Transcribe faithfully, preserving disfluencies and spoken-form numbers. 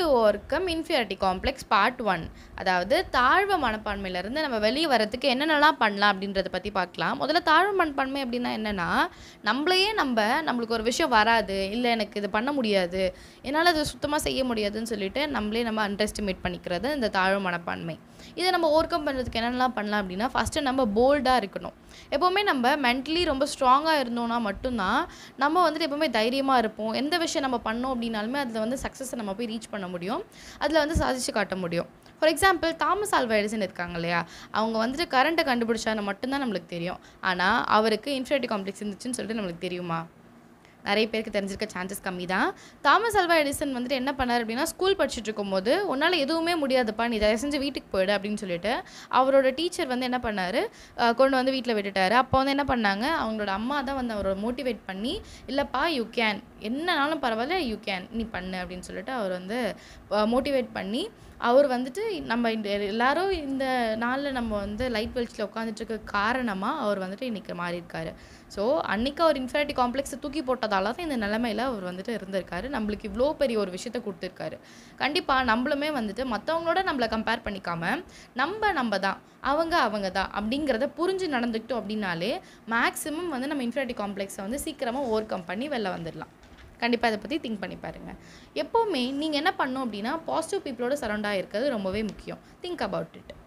to overcome inferiority complex part one. அதாவது தாழ்வு மனப்பான்மையிலிருந்து நம்ம வெளியே வரதுக்கு என்னென்னலாம் பண்ணலாம் அப்படின்றத பற்றி பார்க்கலாம். முதல்ல தாழ்வு மனப்பான்மை அப்படின்னா என்னென்னா, நம்மளையே நம்ம நம்மளுக்கு ஒரு விஷயம் வராது, இல்லை எனக்கு இது பண்ண முடியாது, என்னால் அது சுத்தமாக செய்ய முடியாதுன்னு சொல்லிட்டு நம்மளே நம்ம அண்டர் எஸ்டிமேட் பண்ணிக்கிறது இந்த தாழ்வு மனப்பான்மை. இதை நம்ம ஓவர்கம் பண்ணுறதுக்கு என்னென்னலாம் பண்ணலாம் அப்படின்னா, ஃபஸ்ட்டு நம்ம போல்டாக இருக்கணும். எப்போவுமே நம்ம மென்டலி ரொம்ப ஸ்ட்ராங்காக இருந்தோம்னா மட்டும்தான் நம்ம வந்துட்டு எப்போவுமே தைரியமாக இருப்போம். எந்த விஷயம் நம்ம பண்ணோம் அப்படின்னாலுமே அதில் வந்து சக்ஸஸை நம்ம போய் ரீச் பண்ண முடியும், அதில் வந்து சாதிச்சு காட்ட முடியும். For example, Thomas Alva Edison இருக்காங்க இல்லையா, அவங்க வந்துட்டு கரண்ட்டை கண்டுபிடிச்சான்னு மட்டும்தான் நம்மளுக்கு தெரியும். ஆனால் அவருக்கு இன்ஃபினிட்டி காம்ப்ளெக்ஸ் இருந்துச்சுன்னு சொல்லிட்டு நம்மளுக்கு தெரியுமா? நிறைய பேருக்கு தெரிஞ்சிருக்க சான்சஸ் கம்மி தான். தாமஸ் அல்வா எடிசன் வந்துட்டு என்ன பண்ணார் அப்படின்னா, ஸ்கூல் படிச்சுட்டு இருக்கும்போது உன்னால் எதுவுமே முடியாதுப்பா, நீ தயவு செஞ்சு வீட்டுக்கு போயிடு அப்படின்னு சொல்லிட்டு அவரோட டீச்சர் வந்து என்ன பண்ணார், கொண்டு வந்து வீட்டில் விட்டுட்டார். அப்போ வந்து என்ன பண்ணாங்க, அவங்களோட அம்மா தான் வந்து அவரோட மோட்டிவேட் பண்ணி, இல்லைப்பா யூ கேன், என்னன்னாலும் பரவாயில்ல யூ கேன், நீ பண்ணு அப்படின்னு சொல்லிட்டு அவர் வந்து மோட்டிவேட் பண்ணி அவர் வந்துட்டு நம்ம எல்லாரும் இந்த நாளில் நம்ம வந்து லைட் வெளிச்சில் உட்காந்துட்டுருக்க காரணமாக அவர் வந்துட்டு இன்றைக்கி மாறியிருக்காரு. ஸோ அன்றைக்கி அவர் இன்ஃபினிட்டி காம்ப்ளெக்ஸை தூக்கி போட்டதால தான் இந்த நிலைமையில் அவர் வந்துட்டு இருந்திருக்காரு, நம்மளுக்கு இவ்வளோ பெரிய ஒரு விஷயத்தை கொடுத்துருக்காரு. கண்டிப்பாக நம்மளுமே வந்துட்டு மற்றவங்களோட நம்மளை கம்பேர் பண்ணிக்காமல் நம்ம நம்ம தான், அவங்க அவங்க தான் அப்படிங்கிறத புரிஞ்சு நடந்துக்கிட்டோம் அப்படின்னாலே மேக்ஸிமம் வந்து நம்ம இன்ஃபினிட்டி காம்ப்ளெக்ஸை வந்து சீக்கிரமாக ஓவர் கம் பண்ணி வெளில வந்துடலாம். கண்டிப்பாக அதை பற்றி திங்க் பண்ணி பாருங்கள். எப்போவுமே நீங்கள் என்ன பண்ணணும் அப்படின்னா, பாசிட்டிவ் பீப்புளோட சரௌண்டாக இருக்கிறது ரொம்பவே முக்கியம். Think about it.